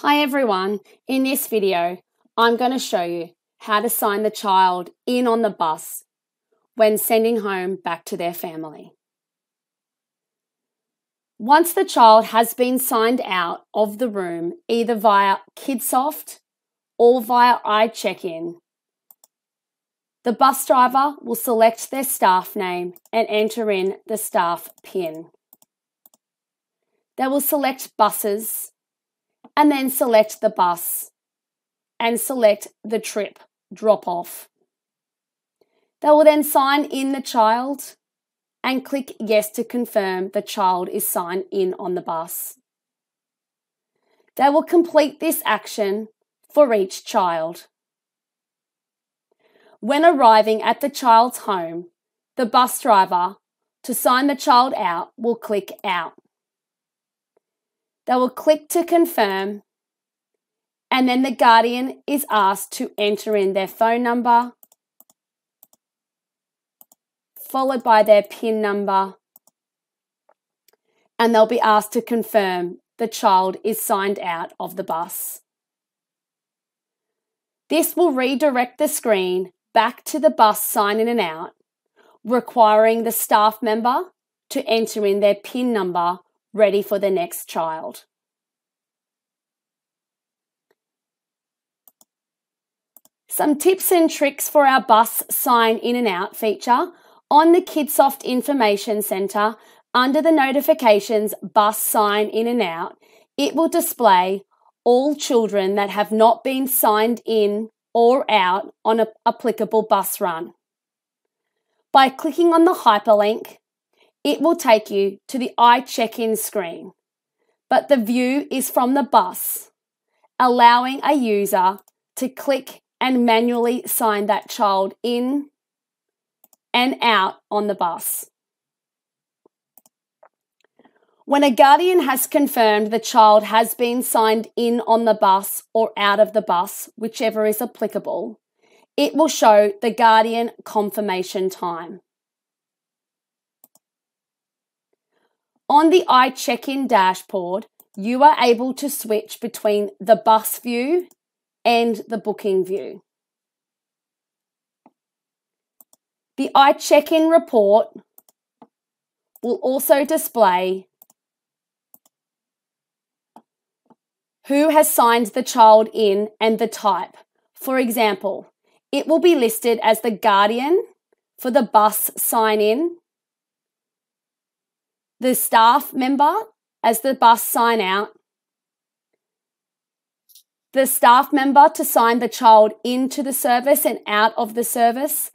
Hi everyone, in this video I'm going to show you how to sign the child in on the bus when sending home back to their family. Once the child has been signed out of the room either via KidSoft or via iCheck-in, the bus driver will select their staff name and enter in the staff PIN. They will select buses and then select the bus and select the trip drop-off. They will then sign in the child and click yes to confirm the child is signed in on the bus. They will complete this action for each child. When arriving at the child's home, the bus driver, to sign the child out, will click out. They will click to confirm, and then the guardian is asked to enter in their phone number, followed by their PIN number, and they'll be asked to confirm the child is signed out of the bus. This will redirect the screen back to the bus sign in and out, requiring the staff member to enter in their PIN number ready for the next child. Some tips and tricks for our bus sign in and out feature on the KidSoft Information Centre. Under the notifications bus sign in and out, it will display all children that have not been signed in or out on an applicable bus run. By clicking on the hyperlink, it will take you to the iCheck-in screen, but the view is from the bus, allowing a user to click and manually sign that child in and out on the bus. When a guardian has confirmed the child has been signed in on the bus or out of the bus, whichever is applicable, it will show the guardian confirmation time. On the iCheck-in dashboard, you are able to switch between the bus view and the booking view. The iCheck-in report will also display who has signed the child in and the type. For example, it will be listed as the guardian for the bus sign-in, the staff member as the bus sign-out, the staff member to sign the child into the service and out of the service.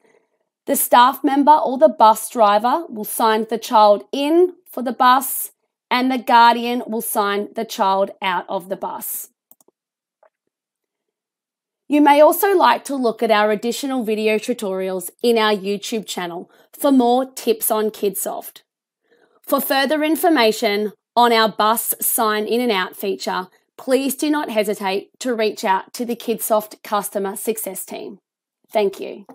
The staff member or the bus driver will sign the child in for the bus, and the guardian will sign the child out of the bus. You may also like to look at our additional video tutorials in our YouTube channel for more tips on KidSoft. For further information on our bus sign in and out feature, please do not hesitate to reach out to the KidSoft Customer Success Team. Thank you.